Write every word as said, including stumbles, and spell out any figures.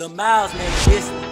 Lil Miles made this.